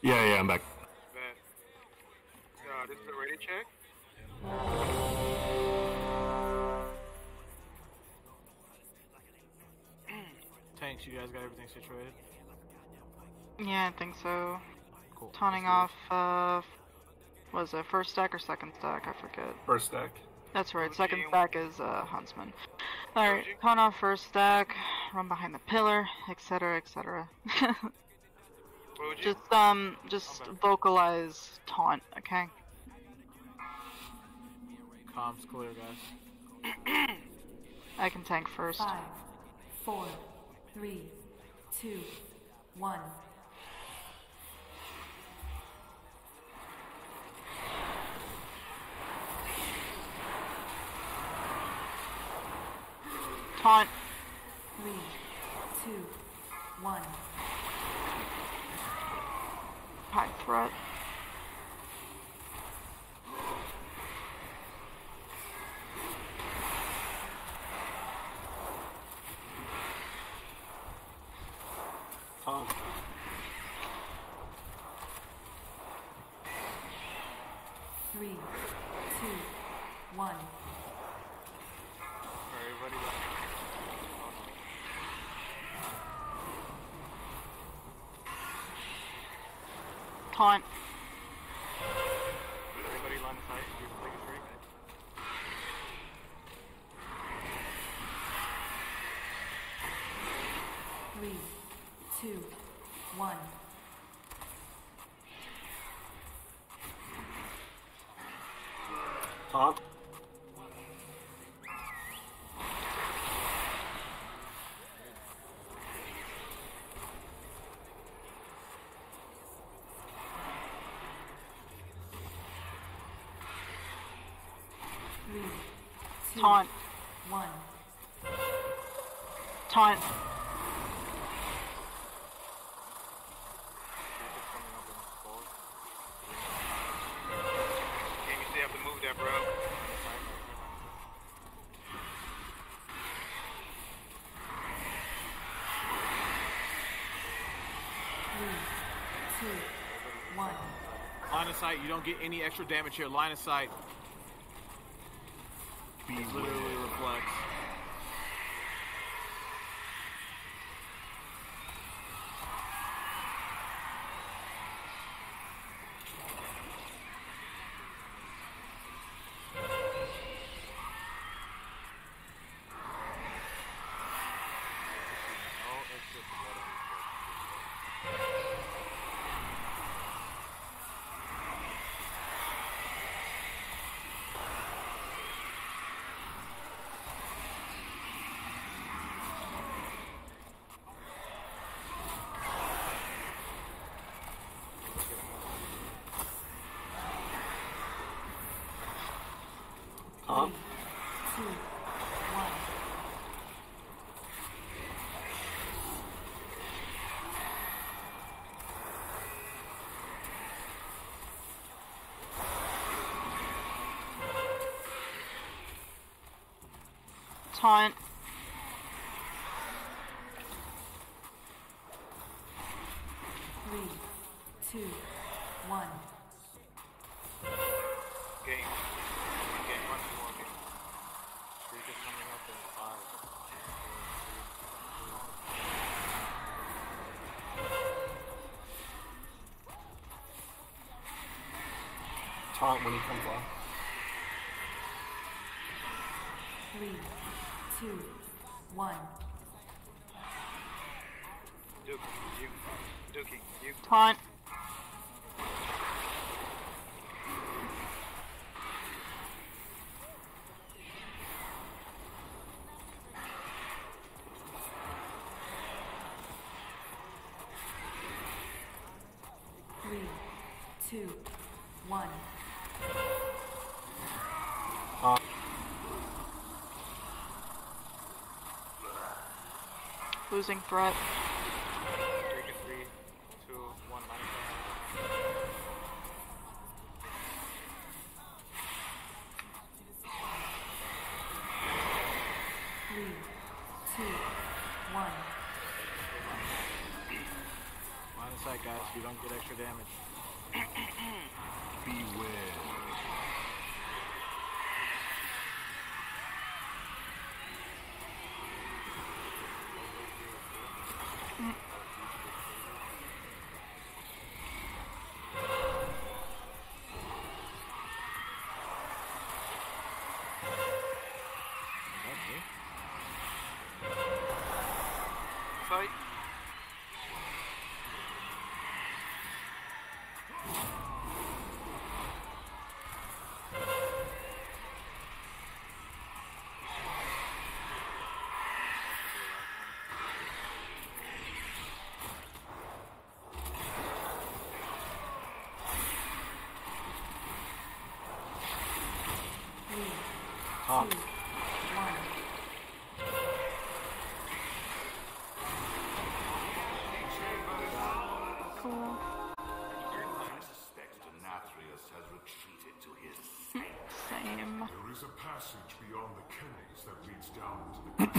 Yeah, I'm back. Bad. This is a ready check. Tanks, you guys got everything situated? Yeah, I think so. Cool. Toning off, was it first stack or second stack? I forget. First stack. That's right, second stack is Huntsman. Alright, con off first stack, run behind the pillar, etc., etc. Just vocalize taunt, okay? Comms clear, guys. I can tank first. 5, 4, 3, 2, 1. Taunt. 3, 2, 1. High threat. Taunt. Everybody line of sight, you can take a break. Right? 3, 2, 1. Taunt. Taunt. 1. Taunt. Damn, you still have to move there, bro. Line of sight, you don't get any extra damage here. Line of sight. Literally reflects. Taunt. Taunt when he comes off. 3, 2, 1. Dookie, you. Taunt. 3, 2, 1. Losing threat. 3, 2, 1. Line of sight, guys, so you don't get extra damage. Beware. Denathrius has retreated to his same. There is a passage beyond the kennels that leads down into the